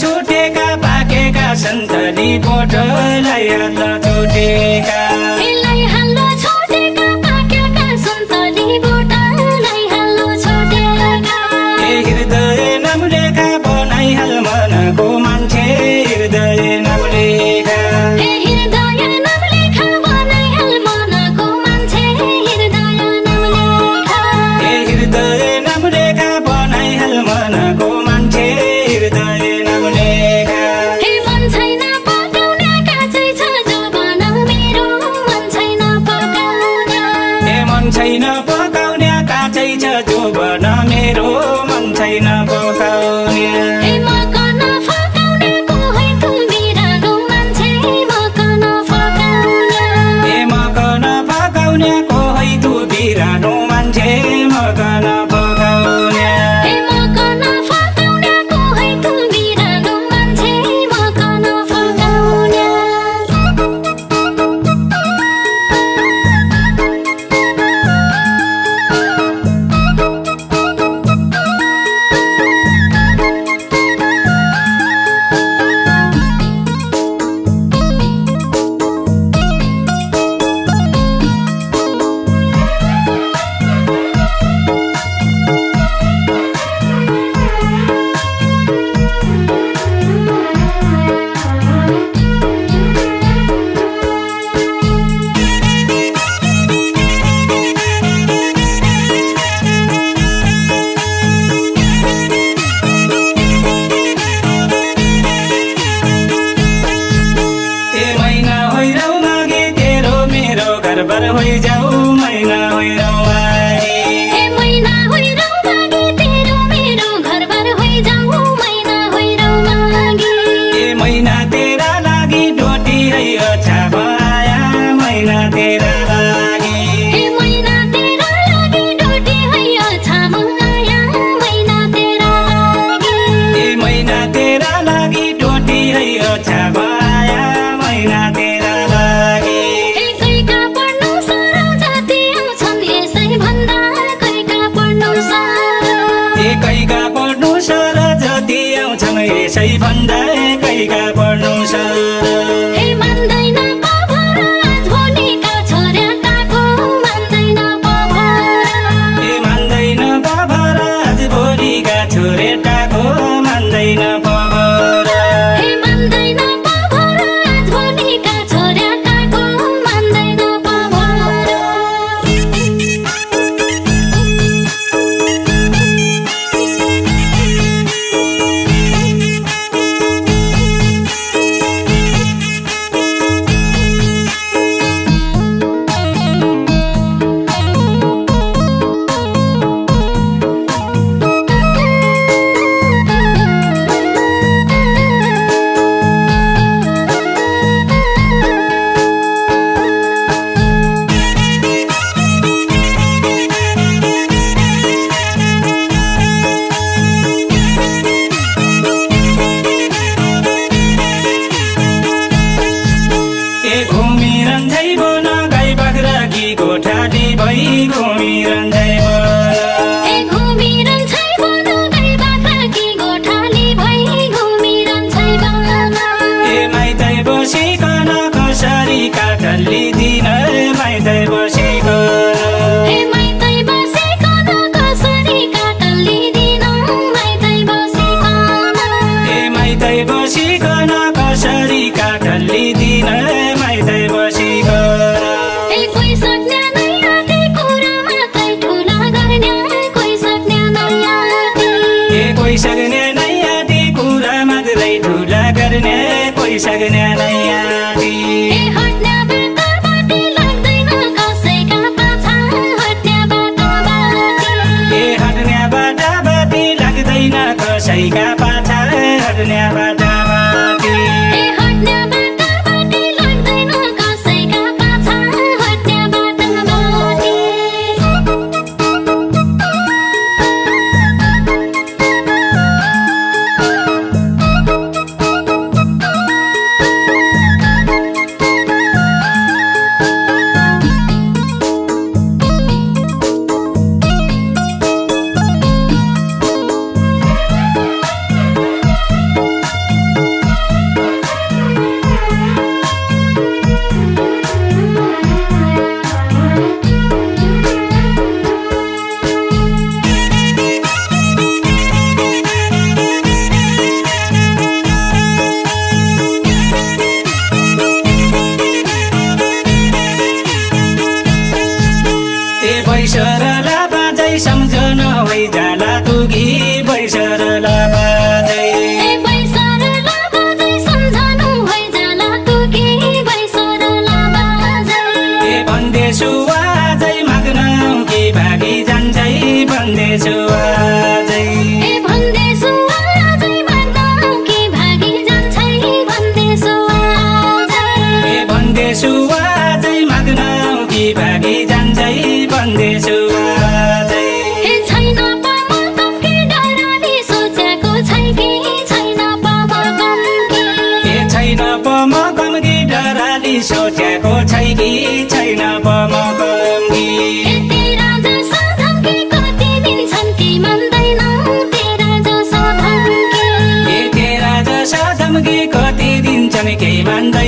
छुटेका पाकेका सन्तरी बोटलाई हाल्न छुटेका ke